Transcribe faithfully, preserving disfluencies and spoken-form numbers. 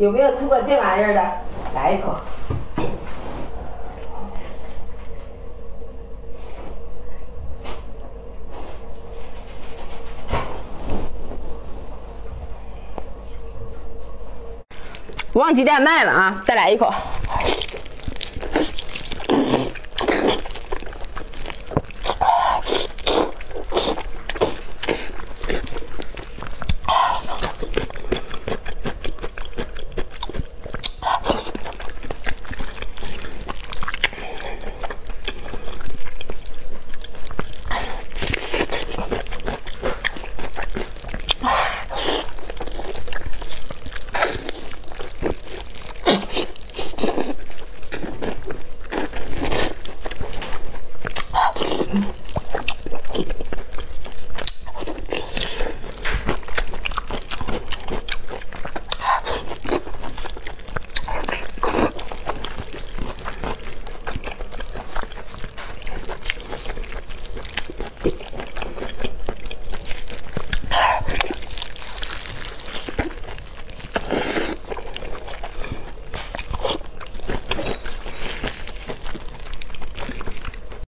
有没有吃过这玩意儿的？来一口。忘记带麦了啊！再来一口。